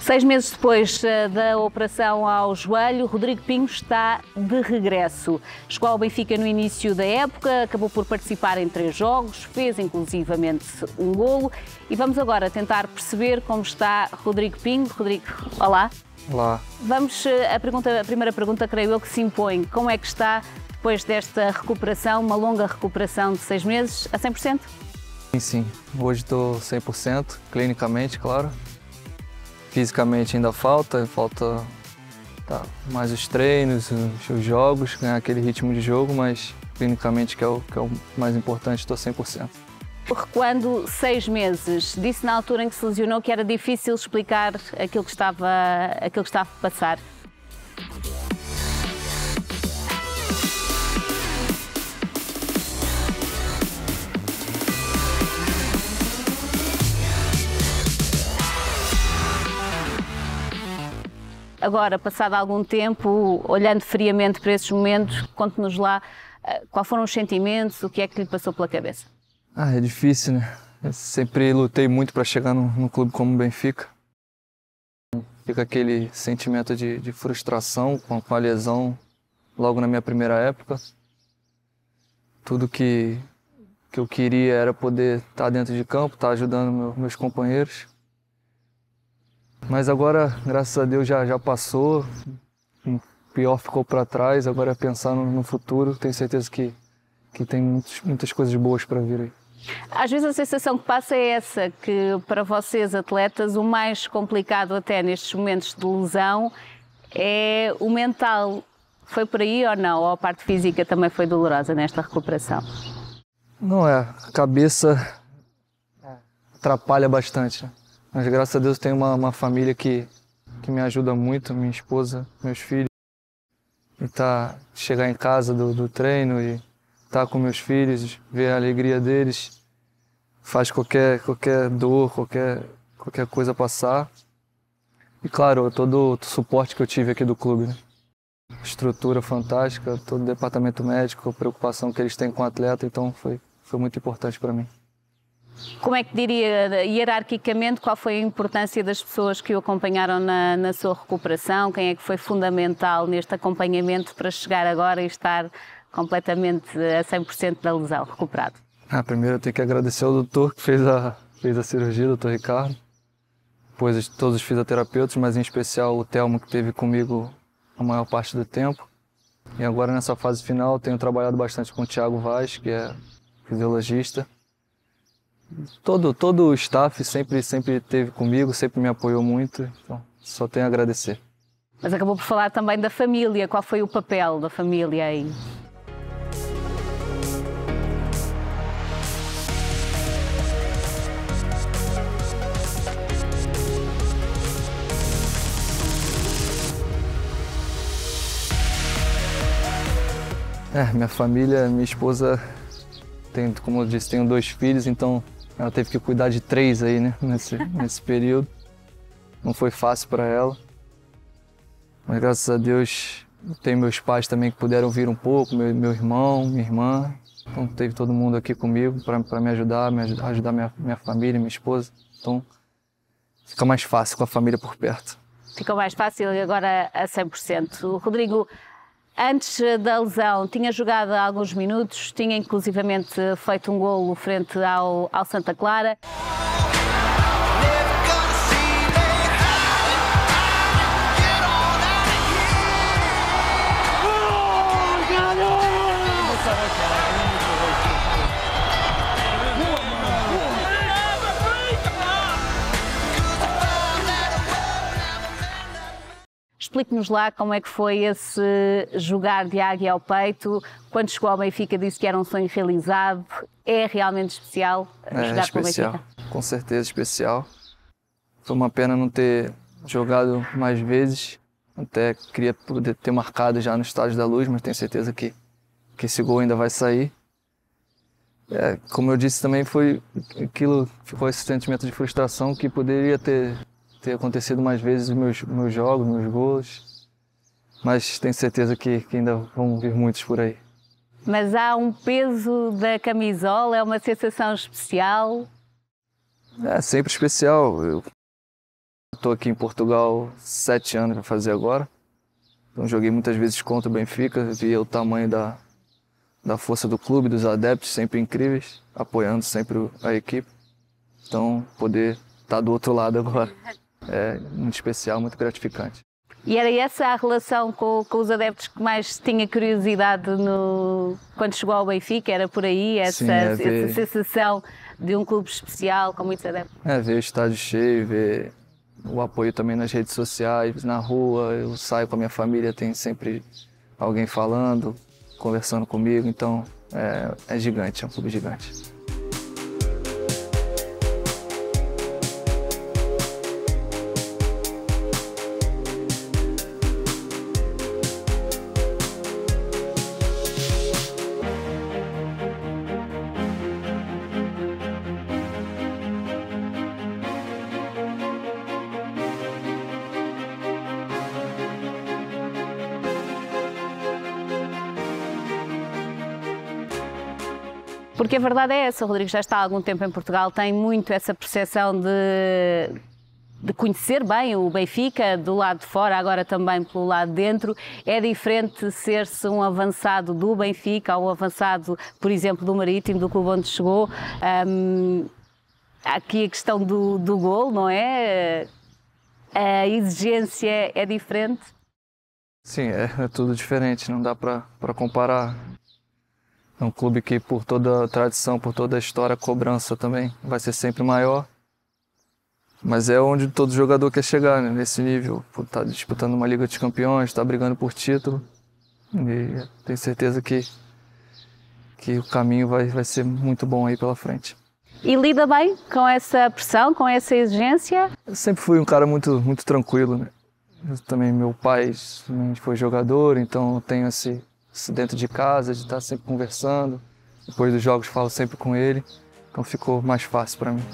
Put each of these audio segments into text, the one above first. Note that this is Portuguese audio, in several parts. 6 meses depois da operação ao joelho, Rodrigo Pinho está de regresso. Chegou ao Benfica no início da época, acabou por participar em 3 jogos, fez inclusivamente um golo e vamos agora tentar perceber como está Rodrigo Pinho. Rodrigo, olá. Olá. Vamos a primeira pergunta, creio eu, que se impõe. Como é que está depois desta recuperação, uma longa recuperação de 6 meses, a 100%? Sim, hoje estou 100%, clinicamente, claro. Fisicamente ainda falta tá, mais os treinos, os jogos, ganhar aquele ritmo de jogo, mas clinicamente, que é o mais importante, estou 100%. Recuando 6 meses, disse na altura em que se lesionou que era difícil explicar aquilo que estava a passar. Agora, passado algum tempo, olhando friamente para esses momentos, conte-nos lá quais foram os sentimentos, o que é que lhe passou pela cabeça? Ah, é difícil, né? Eu sempre lutei muito para chegar num clube como o Benfica. Fica aquele sentimento de frustração com a lesão logo na minha primeira época. Tudo que eu queria era poder estar dentro de campo, estar ajudando meus companheiros. Mas agora, graças a Deus, já passou, o pior ficou para trás, agora é pensar no futuro, tenho certeza que tem muitas coisas boas para vir aí. Às vezes a sensação que passa é essa, que para vocês atletas o mais complicado até nestes momentos de lesão é o mental. Foi por aí ou não? Ou a parte física também foi dolorosa nesta recuperação? Não é, a cabeça atrapalha bastante, né? Mas graças a Deus tenho uma família que me ajuda muito, minha esposa, meus filhos. E chegar em casa do treino e estar com meus filhos, ver a alegria deles, faz qualquer dor, qualquer coisa passar. E claro, todo o suporte que eu tive aqui do clube, né? Estrutura fantástica, todo o departamento médico, a preocupação que eles têm com o atleta, então foi muito importante para mim. Como é que diria, hierarquicamente, qual foi a importância das pessoas que o acompanharam na sua recuperação? Quem é que foi fundamental neste acompanhamento para chegar agora e estar completamente a 100% da lesão, recuperado? Primeiro eu tenho que agradecer ao doutor que fez a cirurgia, o doutor Ricardo. Depois todos os fisioterapeutas, mas em especial o Telmo, que esteve comigo a maior parte do tempo. E agora nessa fase final tenho trabalhado bastante com o Tiago Vaz, que é fisiologista. Todo o staff sempre esteve comigo, sempre me apoiou muito, então só tenho a agradecer. Mas acabou por falar também da família, qual foi o papel da família aí? Minha família, minha esposa, como eu disse, tenho 2 filhos, então ela teve que cuidar de 3 aí, né, nesse período. Não foi fácil para ela. Mas graças a Deus tem meus pais também que puderam vir um pouco, meu irmão, minha irmã. Então teve todo mundo aqui comigo para me ajudar minha família, minha esposa. Então fica mais fácil com a família por perto. Ficou mais fácil e agora a 100%. Rodrigo, antes da lesão, tinha jogado há alguns minutos, tinha inclusivamente feito um golo frente ao Santa Clara. Explique-nos lá como é que foi esse jogar de águia ao peito. Quando chegou ao Benfica disse que era um sonho realizado. É realmente especial jogar com o Benfica? Com certeza especial. Foi uma pena não ter jogado mais vezes. Até queria poder ter marcado já no Estádio da Luz, mas tenho certeza que esse gol ainda vai sair. Como eu disse também, ficou esse sentimento de frustração que poderia ter acontecido mais vezes os meus jogos, meus gols, mas tenho certeza que ainda vão vir muitos por aí. Mas há um peso da camisola, é uma sensação especial? É sempre especial. Eu estou aqui em Portugal 7 anos para fazer agora. Então joguei muitas vezes contra o Benfica, vi o tamanho da força do clube, dos adeptos, sempre incríveis, apoiando sempre a equipe. Então poder estar do outro lado agora é muito especial, muito gratificante. E era essa a relação com os adeptos que mais tinha curiosidade quando chegou ao Benfica? Era por aí, essa sensação de um clube especial com muitos adeptos? É, ver o estádio cheio, ver o apoio também nas redes sociais, na rua. Eu saio com a minha família, tem sempre alguém falando, conversando comigo. Então é gigante, é um clube gigante. Porque a verdade é essa, o Rodrigo já está há algum tempo em Portugal, tem muito essa percepção de conhecer bem o Benfica, do lado de fora, agora também pelo lado de dentro. É diferente ser-se um avançado do Benfica ou um avançado, por exemplo, do Marítimo, do clube onde chegou. Aqui a questão do gol, não é? A exigência é diferente? Sim, é tudo diferente, não dá para comparar. É um clube que, por toda a tradição, por toda a história, a cobrança também vai ser sempre maior. Mas é onde todo jogador quer chegar, né? Nesse nível. Tá disputando uma Liga de Campeões, tá brigando por título. E tenho certeza que o caminho vai ser muito bom aí pela frente. E lida bem com essa pressão, com essa exigência? Eu sempre fui um cara muito tranquilo, né? Eu também, meu pai foi jogador, então eu tenho esse... dentro de casa, de estar sempre conversando. Depois dos jogos falo sempre com ele, então ficou mais fácil para mim.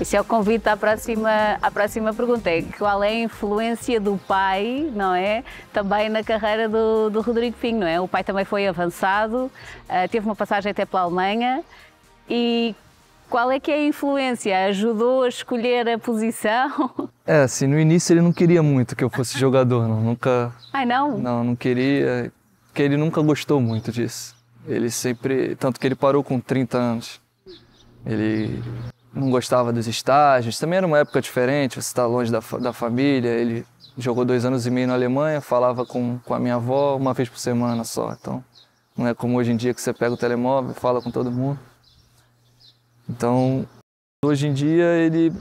Esse é o convite à próxima pergunta, é qual é a influência do pai, não é, também na carreira do Rodrigo Pinho, não é? O pai também foi avançado, teve uma passagem até pela Alemanha, e qual é que é a influência? Ajudou a escolher a posição? É, assim, no início ele não queria muito que eu fosse jogador, não, nunca... Ai, não? Não, não queria, porque ele nunca gostou muito disso. Ele sempre, tanto que ele parou com 30 anos, ele... não gostava dos estágios, também era uma época diferente, você está longe da família. Ele jogou 2 anos e meio na Alemanha, falava com a minha avó uma vez por semana só. Então, não é como hoje em dia que você pega o telemóvel e fala com todo mundo. Então, hoje em dia ele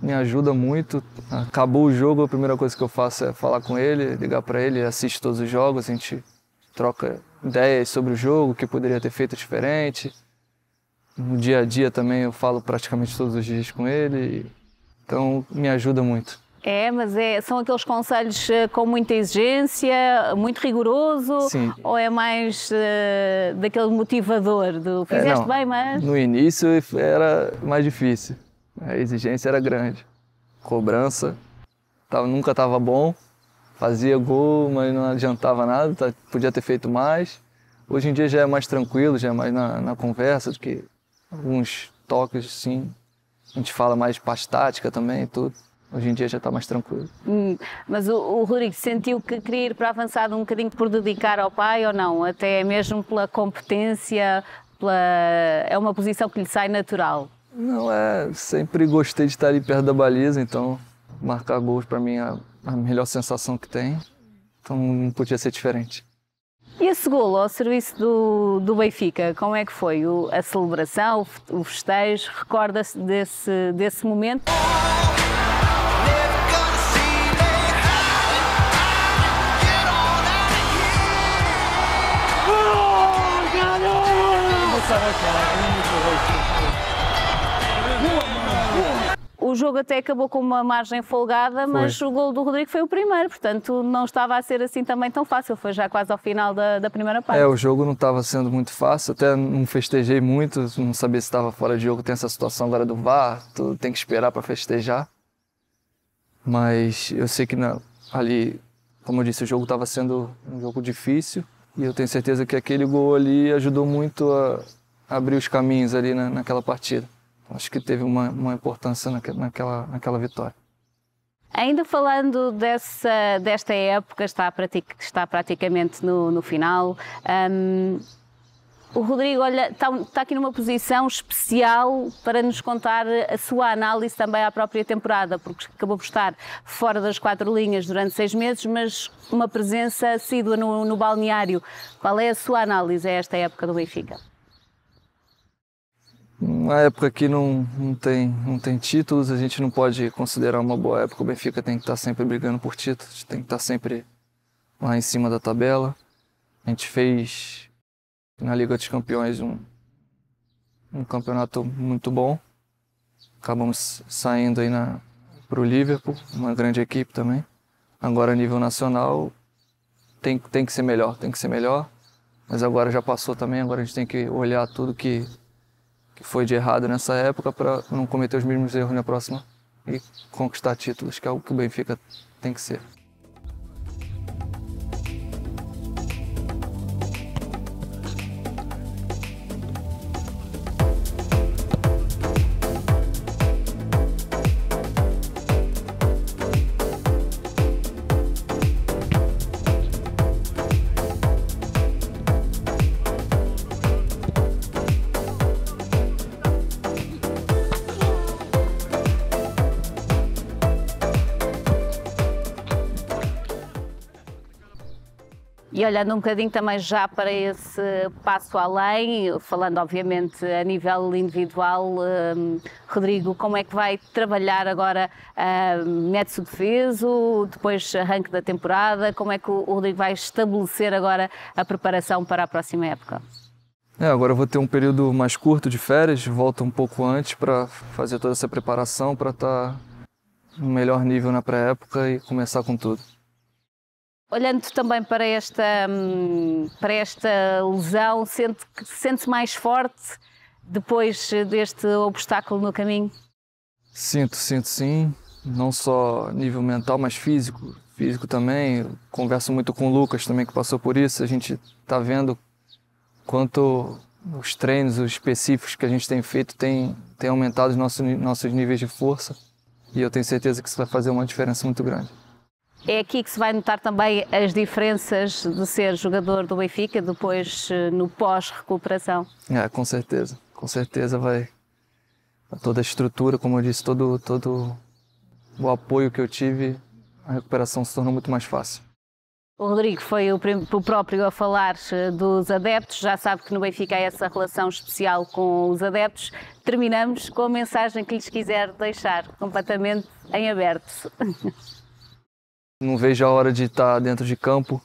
me ajuda muito. Acabou o jogo, a primeira coisa que eu faço é falar com ele, ligar para ele, assiste todos os jogos, a gente troca ideias sobre o jogo, o que poderia ter feito diferente. No dia a dia também eu falo praticamente todos os dias com ele, então me ajuda muito. É, mas são aqueles conselhos com muita exigência, muito rigoroso? Sim. Ou é mais daquele motivador, do fizeste bem, mas... No início era mais difícil, a exigência era grande, cobrança, nunca estava bom, fazia gol, mas não adiantava nada, podia ter feito mais. Hoje em dia já é mais tranquilo, já é mais na conversa do que... alguns toques, sim. A gente fala mais parte tática também e tudo. Hoje em dia já está mais tranquilo. Mas o Rodrigo sentiu que queria ir para avançado um bocadinho por dedicar ao pai ou não? Até mesmo pela competência, é uma posição que lhe sai natural? Não, sempre gostei de estar ali perto da baliza, então marcar gols para mim é a melhor sensação que tem. Então não podia ser diferente. E esse golo ao serviço do Benfica, como é que foi? A celebração, o festejo, recorda-se desse momento? O jogo até acabou com uma margem folgada, mas o golo do Rodrigo foi o primeiro, portanto não estava a ser assim também tão fácil, foi já quase ao final da primeira parte. É, o jogo não estava sendo muito fácil, até não festejei muito, não sabia se estava fora de jogo, tem essa situação agora do VAR, tem que esperar para festejar. Mas eu sei que ali, como eu disse, o jogo estava sendo um jogo difícil. E eu tenho certeza que aquele gol ali ajudou muito a abrir os caminhos ali naquela partida. Acho que teve uma importância naquela vitória. Ainda falando desta época, está praticamente no final. O Rodrigo, olha, está aqui numa posição especial para nos contar a sua análise também à própria temporada, porque acabou por estar fora das quatro linhas durante 6 meses, mas uma presença assídua no balneário. Qual é a sua análise a esta época do Benfica? Uma época que não tem títulos, a gente não pode considerar uma boa época. O Benfica tem que estar sempre brigando por títulos, tem que estar sempre lá em cima da tabela. A gente fez na Liga de Campeões um campeonato muito bom. Acabamos saindo aí para o Liverpool, uma grande equipe também. Agora a nível nacional tem que ser melhor. Mas agora já passou também, agora a gente tem que olhar tudo que foi de errado nessa época para não cometer os mesmos erros na próxima e conquistar títulos, que é algo que o Benfica tem que ser. E olhando um bocadinho também já para esse passo além, falando obviamente a nível individual, Rodrigo, como é que vai trabalhar agora método defeso, depois arranque da temporada, como é que o Rodrigo vai estabelecer agora a preparação para a próxima época? Agora eu vou ter um período mais curto de férias, volto um pouco antes para fazer toda essa preparação, para estar no melhor nível na pré-época e começar com tudo. Olhando também para esta lesão, sente-se mais forte depois deste obstáculo no caminho? Sinto sim, não só nível mental, mas físico também. Eu converso muito com o Lucas também, que passou por isso. A gente está vendo quanto os treinos específicos que a gente tem feito tem aumentado os nossos níveis de força, e eu tenho certeza que isso vai fazer uma diferença muito grande. É aqui que se vai notar também as diferenças de ser jogador do Benfica depois no pós-recuperação? Com certeza vai. Toda a estrutura, como eu disse, todo o apoio que eu tive, a recuperação se tornou muito mais fácil. O Rodrigo foi o próprio a falar dos adeptos, já sabe que no Benfica há essa relação especial com os adeptos. Terminamos com a mensagem que lhes quiser deixar, completamente em aberto. Não vejo a hora de estar dentro de campo.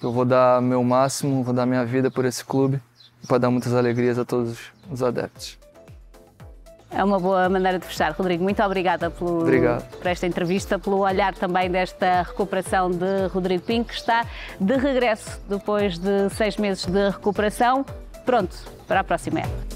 Eu vou dar meu máximo, vou dar minha vida por esse clube, para dar muitas alegrias a todos os adeptos. É uma boa maneira de fechar, Rodrigo. Muito obrigada por esta entrevista, pelo olhar também desta recuperação de Rodrigo Pinho, que está de regresso depois de 6 meses de recuperação, pronto para a próxima época.